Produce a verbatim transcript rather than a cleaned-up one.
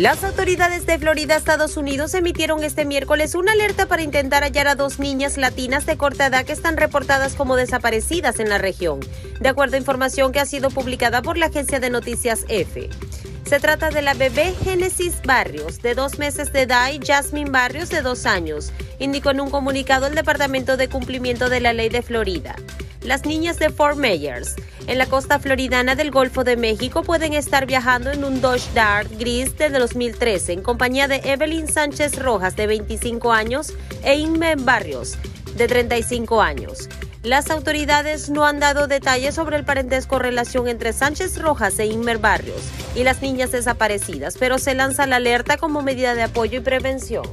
Las autoridades de Florida, Estados Unidos, emitieron este miércoles una alerta para intentar hallar a dos niñas latinas de corta edad que están reportadas como desaparecidas en la región, de acuerdo a información que ha sido publicada por la agencia de noticias E F E. Se trata de la bebé Génesis Barrios, de dos meses de edad, y Jasmine Barrios, de dos años, indicó en un comunicado el Departamento de Cumplimiento de la Ley de Florida. Las niñas de Fort Myers, en la costa floridana del Golfo de México, pueden estar viajando en un Dodge Dart gris desde dos mil trece en compañía de Evelyn Sánchez Rojas, de veinticinco años, e Inmer Barrios, de treinta y cinco años. Las autoridades no han dado detalles sobre el parentesco o relación entre Sánchez Rojas e Inmer Barrios y las niñas desaparecidas, pero se lanza la alerta como medida de apoyo y prevención.